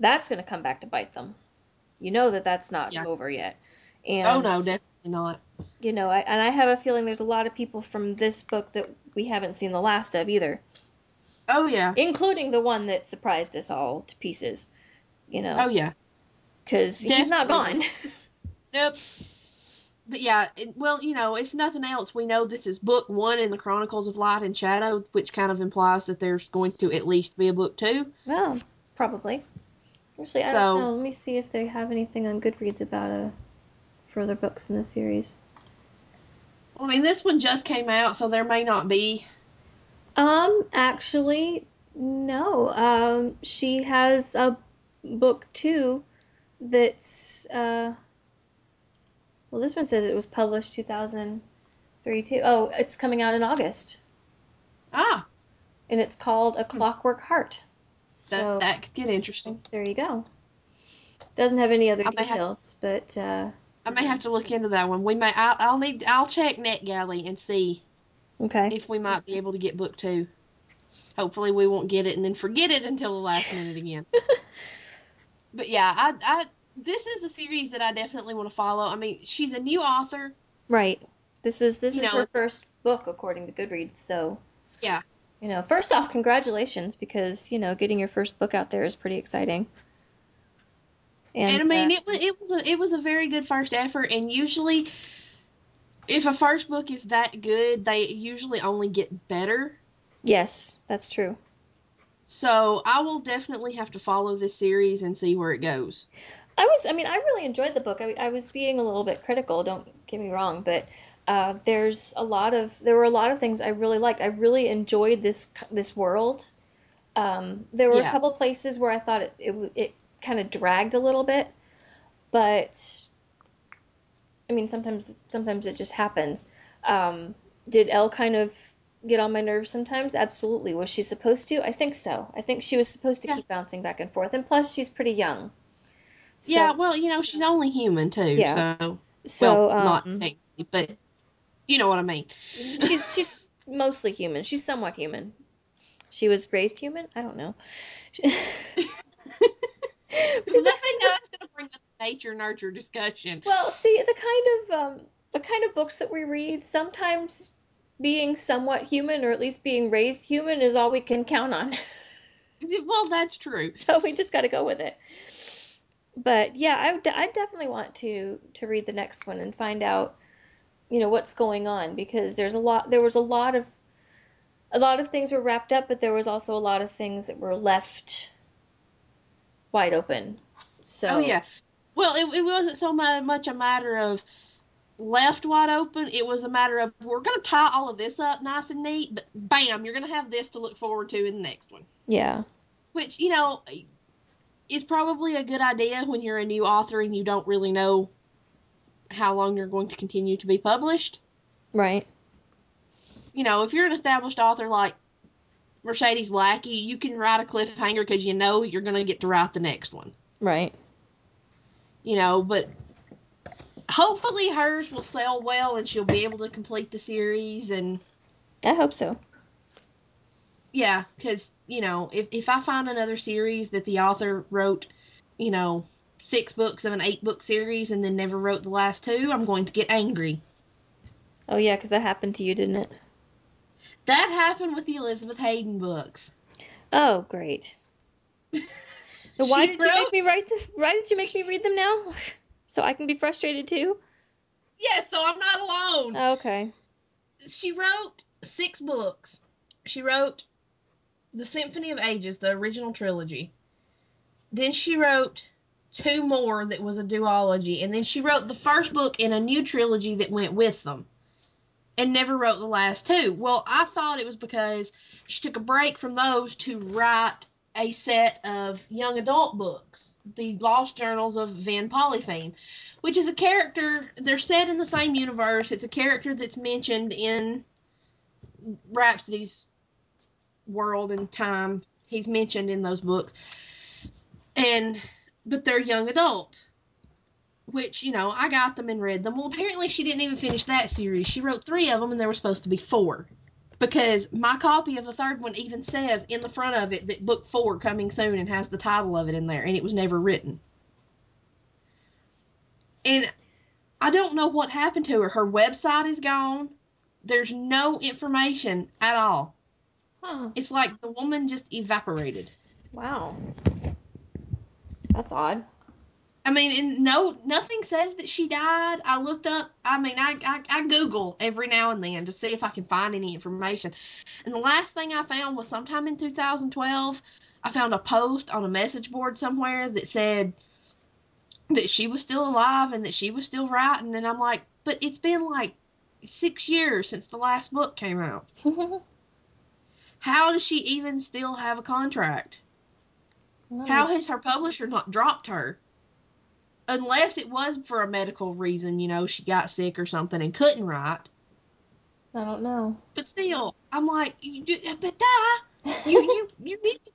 that's going to come back to bite them. You know that that's not over yet. And, oh, no, definitely not. You know, I have a feeling there's a lot of people from this book that we haven't seen the last of either. Oh, yeah. Including the one that surprised us all to pieces, you know. Oh, yeah. Because he's not gone. Nope. But, yeah, well, you know, if nothing else, we know this is book one in the Chronicles of Light and Shadow, which kind of implies that there's going to at least be a book two. Well, probably. Actually, I don't know. Let me see if they have anything on Goodreads about further books in the series. I mean, this one just came out, so there may not be... Actually, no. She has a book, too, that's, well, this one says it was published 2003, too. Oh, it's coming out in August. Ah. And it's called A Clockwork Heart. So that could get interesting. There you go. Doesn't have any other details, but, I may have to look into that one. We may. I'll check NetGalley and see. Okay. If we might be able to get book two. Hopefully we won't get it and then forget it until the last minute again. But yeah, this is a series that I definitely want to follow. I mean, she's a new author. Right. This is her first book according to Goodreads. So. Yeah. You know, first off, congratulations, because you know getting your first book out there is pretty exciting. And I mean, it was a very good first effort, and usually, if a first book is that good, they usually only get better. Yes, that's true. So I will definitely have to follow this series and see where it goes. I really enjoyed the book. I was being a little bit critical. Don't get me wrong, but there were a lot of things I really liked. I really enjoyed this world. There were a couple places where I thought it kind of dragged a little bit, but I mean sometimes it just happens. Did Elle kind of get on my nerves sometimes? Absolutely. Was she supposed to? I think so. I think she was supposed to keep bouncing back and forth, and plus she's pretty young. So, yeah, well, you know, she's only human too, so well, not technically, but you know what I mean. She's mostly human. She's somewhat human. She was raised human? I don't know. So that's going to bring up the nature-nurture discussion. Well, see, the kind of books that we read, sometimes being somewhat human or at least being raised human is all we can count on. Well, that's true. So we just got to go with it. But, yeah, I definitely want to read the next one and find out, you know, what's going on, because there was a lot of things were wrapped up, but there was also a lot of things that were left wide open. So. Oh, yeah. Well, it wasn't so much a matter of left wide open. It was a matter of, we're going to tie all of this up nice and neat, but bam, you're going to have this to look forward to in the next one. Yeah. Which, you know, is probably a good idea when you're a new author and you don't really know how long you're going to continue to be published. Right. You know, if you're an established author like Mercedes Lackey, you can write a cliffhanger because you know you're going to get to write the next one. Right. You know, but hopefully hers will sell well and she'll be able to complete the series. And I hope so. Yeah, because, you know, if I find another series that the author wrote, you know, 6 books of an 8-book series and then never wrote the last 2, I'm going to get angry. Oh, yeah, because that happened to you, didn't it? That happened with the Elizabeth Haydon books. Oh, great. So why did you make me read them now? So I can be frustrated too? Yes, so I'm not alone. Okay. She wrote 6 books. She wrote the Symphony of Ages, the original trilogy. Then she wrote 2 more that was a duology. And then she wrote the first book in a new trilogy that went with them. And never wrote the last 2. Well, I thought it was because she took a break from those to write a set of young adult books, The Lost Journals of Van Polyphemus, which is a character, they're set in the same universe. It's a character that's mentioned in Rhapsody's world and time. He's mentioned in those books. But they're young adult. Which, you know, I got them and read them. Well, apparently she didn't even finish that series. She wrote 3 of them, and there were supposed to be 4. because my copy of the third one even says in the front of it that book 4 coming soon and has the title of it in there, and it was never written. And I don't know what happened to her. Her website is gone. There's no information at all. Huh. It's like the woman just evaporated. Wow. That's odd. I mean, and no, nothing says that she died. I looked up, I mean, I Google every now and then to see if I can find any information. And the last thing I found was sometime in 2012, I found a post on a message board somewhere that said that she was still alive and that she was still writing. And I'm like, but it's been like 6 years since the last book came out. How does she even still have a contract? No. How has her publisher not dropped her? Unless it was for a medical reason, you know, she got sick or something and couldn't write. I don't know. But still, I'm like, you need to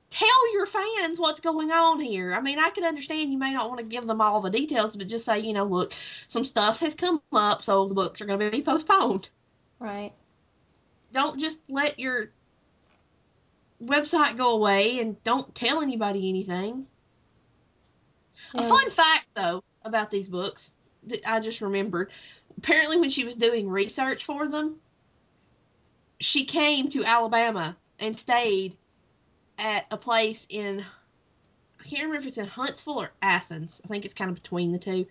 tell your fans what's going on here. I mean, I can understand you may not want to give them all the details, but just say, you know, look, some stuff has come up, so the books are going to be postponed. Right. Don't just let your website go away and don't tell anybody anything. Yeah. A fun fact, though, about these books that I just remembered. Apparently, when she was doing research for them, she came to Alabama and stayed at a place in, I can't remember if it's in Huntsville or Athens. I think it's kind of between the two,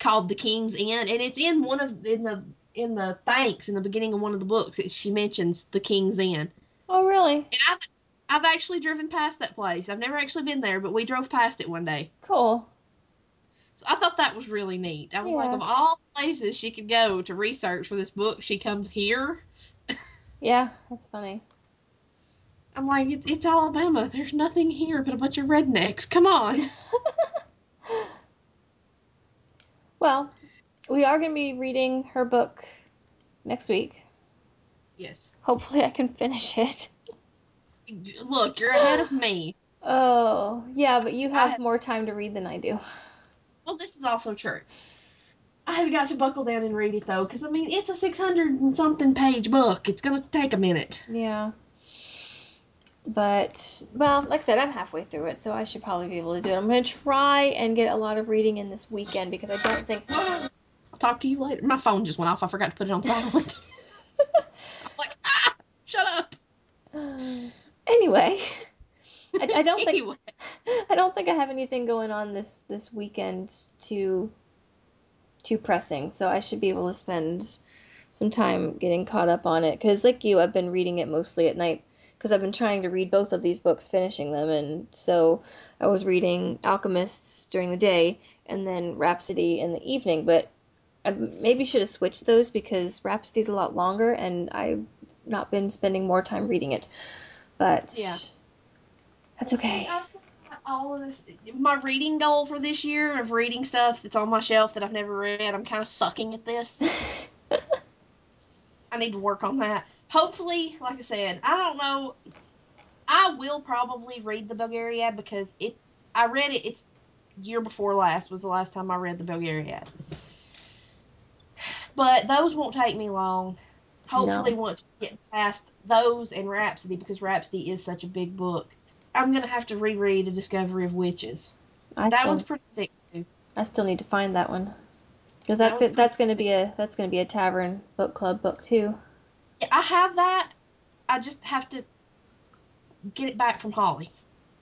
called The King's Inn, and it's in one of in the thanks in the beginning of one of the books. She mentions The King's Inn. Oh, really? And I've actually driven past that place. I've never actually been there, but we drove past it one day. Cool. So I thought that was really neat. I was like, of all places she could go to research for this book, she comes here. Yeah, that's funny. I'm like, it's Alabama. There's nothing here but a bunch of rednecks. Come on. Well, we are going to be reading her book next week. Yes. Hopefully I can finish it. Look, you're ahead of me. Oh, yeah, but you have more time to read than I do. Well, this is also true. I've got to buckle down and read it, though, because, I mean, it's a 600-and-something page book. It's going to take a minute. Yeah. But, well, like I said, I'm halfway through it, so I should probably be able to do it. I'm going to try and get a lot of reading in this weekend, because I don't think... I'll talk to you later. My phone just went off. I forgot to put it on silent. I'm like, shut up. Anyway, I don't think I have anything going on this weekend too pressing, so I should be able to spend some time getting caught up on it. Because like you, I've been reading it mostly at night because I've been trying to read both of these books, finishing them, and so I was reading Alchemists during the day and then Rhapsody in the evening. But I maybe should have switched those because Rhapsody's a lot longer, and I've not been spending more time reading it. But yeah, that's okay. All of this, my reading goal for this year of reading stuff that's on my shelf that I've never read, I'm kind of sucking at this. I need to work on that. Hopefully, like I said, I don't know. I will probably read the Belgariad because I read it. It's year before last was the last time I read the Belgariad. But those won't take me long. Hopefully, once we get past those and Rhapsody, because Rhapsody is such a big book, I'm going to have to reread A Discovery of Witches. That one's pretty thick, too. I still need to find that one. Because that's going to be a tavern book club book, too. Yeah, I have that. I just have to get it back from Holly.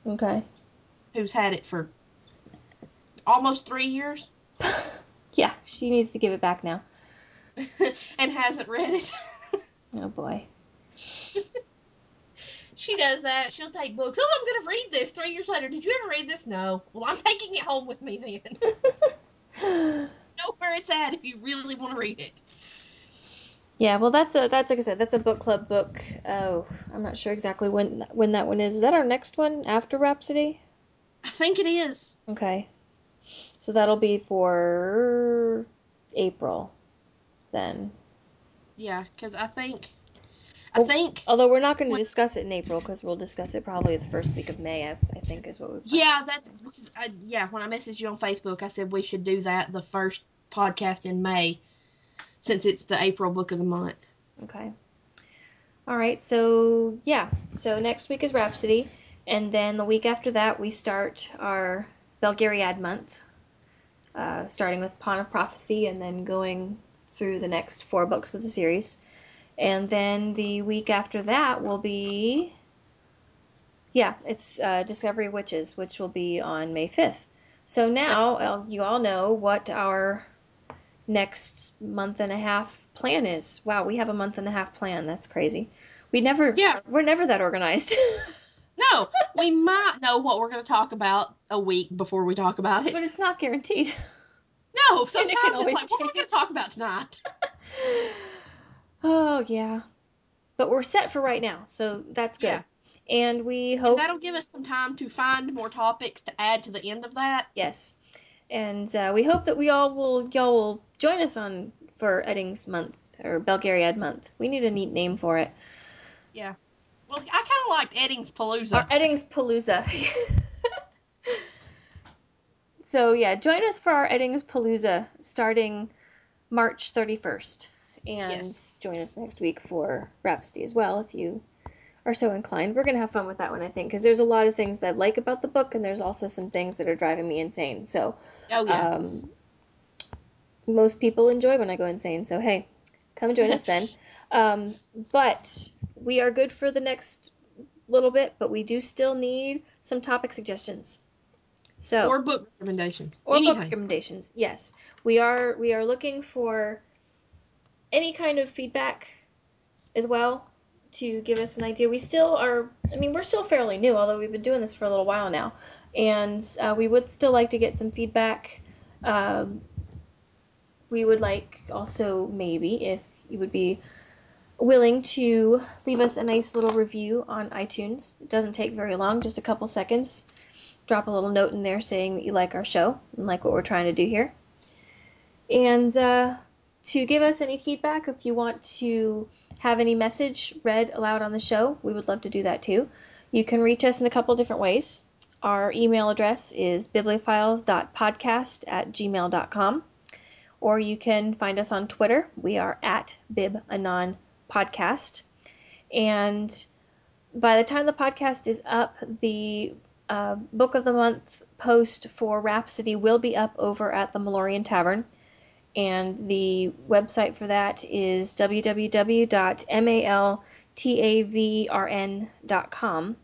Okay. Who's had it for almost 3 years. Yeah, she needs to give it back now. And hasn't read it. Oh, boy. She does that. She'll take books. Oh, I'm going to read this 3 years later. Did you ever read this? No. Well, I'm taking it home with me then. Know where it's at if you really want to read it. Yeah, well, that's like I said, that's a book club book. Oh, I'm not sure exactly when that one is. Is that our next one after Rhapsody? I think it is. Okay. So that'll be for April then. Yeah, because I think... Although we're not going to discuss it in April, because we'll discuss it probably the first week of May, I think is what we... Yeah, when I messaged you on Facebook, I said we should do that, the first podcast in May, since it's the April book of the month. Okay. All right, so yeah, so next week is Rhapsody, and then the week after that we start our Belgariad month, starting with Pawn of Prophecy and then going through the next 4 books of the series. And then the week after that will be, yeah, it's Discovery of Witches, which will be on May 5th. So now you all know what our next month and a half plan is. Wow, we have a month and a half plan. That's crazy. We're never that organized. No, we might know what we're going to talk about a week before we talk about it. But it's not guaranteed. No, sometimes it can always change. What are we going to talk about tonight? Oh, yeah. But we're set for right now, so that's good. Yeah. And we hope... And that'll give us some time to find more topics to add to the end of that. Yes. And we hope that y'all will join us for Eddings Month, or Belgariad Month. We need a neat name for it. Yeah. Well, I kind of liked Eddings-palooza. Or Eddings-palooza. So, yeah, join us for our Eddings-palooza starting March 31st. And Join us next week for Rhapsody as well, if you are so inclined. We're going to have fun with that one, I think, because there's a lot of things that I like about the book, and there's also some things that are driving me insane. So, most people enjoy when I go insane. So, hey, come join us then. But we are good for the next little bit, but we do still need some topic suggestions. So, or book recommendations. Yes. We are looking for any kind of feedback as well to give us an idea. We're still fairly new, although we've been doing this for a little while now. And we would still like to get some feedback. We would like also maybe if you would be willing to leave us a nice little review on iTunes. It doesn't take very long, just a couple seconds. Drop a little note in there saying that you like our show and like what we're trying to do here. And to give us any feedback, if you want to have any message read aloud on the show, we would love to do that too. You can reach us in a couple different ways. Our email address is bibliophiles.podcast@gmail.com. Or you can find us on Twitter. We are at BibAnonPodcast. And by the time the podcast is up, the Book of the Month post for Rhapsody will be up over at the Malloreon Tavern. And the website for that is www.maltavrn.com.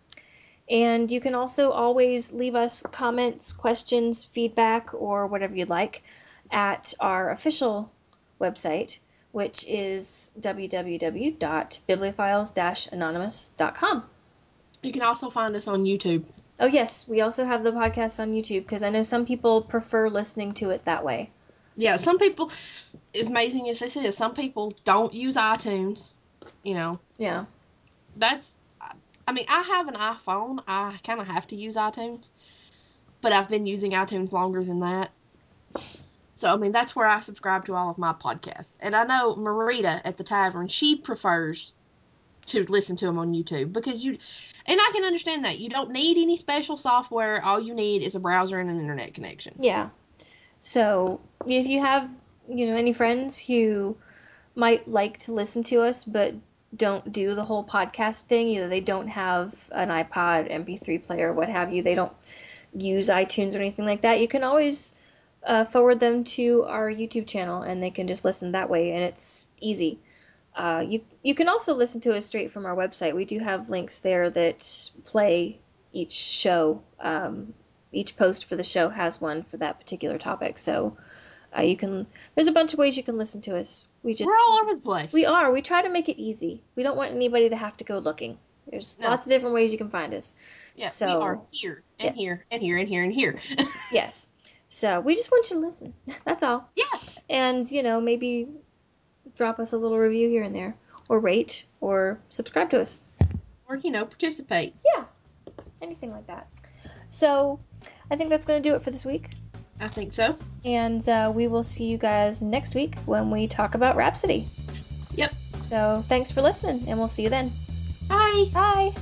And you can also always leave us comments, questions, feedback, or whatever you'd like at our official website, which is www.bibliophiles-anonymous.com. You can also find us on YouTube. Oh, yes. We also have the podcast on YouTube because I know some people prefer listening to it that way. Yeah, some people, as amazing as this is, some people don't use iTunes, you know. Yeah. I have an iPhone. I kind of have to use iTunes, but I've been using iTunes longer than that. So, that's where I subscribe to all of my podcasts. And I know Marita at the tavern, she prefers to listen to them on YouTube and I can understand that. You don't need any special software. All you need is a browser and an internet connection. Yeah. So if you have, any friends who might like to listen to us but don't do the whole podcast thing, they don't have an iPod, MP3 player, what have you, they don't use iTunes or anything like that, you can always forward them to our YouTube channel and they can just listen that way, and it's easy. You can also listen to us straight from our website. We do have links there that play each show. Each post for the show has one for that particular topic. So there's a bunch of ways you can listen to us. We're all over the place. We are. We try to make it easy. We don't want anybody to have to go looking. There's lots of different ways you can find us. Yeah, so, we are here and here and here and here and here. Yes. So we just want you to listen. That's all. Yeah. And, maybe drop us a little review here and there, or rate, or subscribe to us. Or, participate. Yeah. Anything like that. So I think that's going to do it for this week. I think so. And we will see you guys next week when we talk about Rhapsody. Yep. So thanks for listening, and we'll see you then. Bye. Bye.